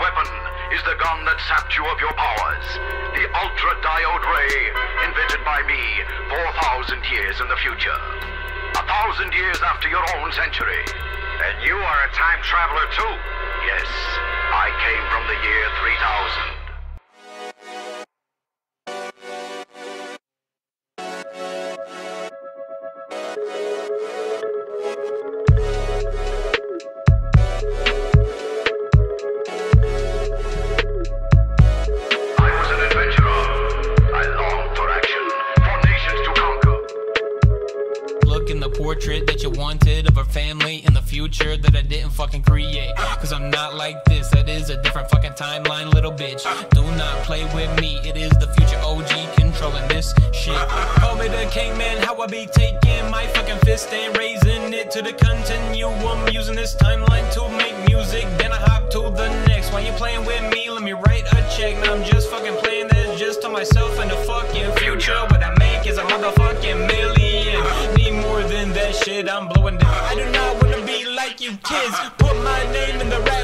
weapon is the gun that sapped you of your powers. The Ultra Diode Ray, invented by me 4,000 years in the future. 1,000 years after your own century. And you are a time traveler too. Yes, I came from the year 3000. In the portrait that you wanted of a family in the future that I didn't fucking create, cause I'm not like this. That is a different fucking timeline, little bitch. Do not play with me, it is the future OG controlling this shit. Call me the king, man, how I be taking my fucking fist and raising it to the continuum, using this timeline to make music, then I hop to the next. Why you playing with me? Let me write a check. Now I'm just fucking playing this just to myself in the fucking future. What I make is a motherfucking million. That shit I'm blowing down. I do not wanna be like you kids. Put my name in the rap.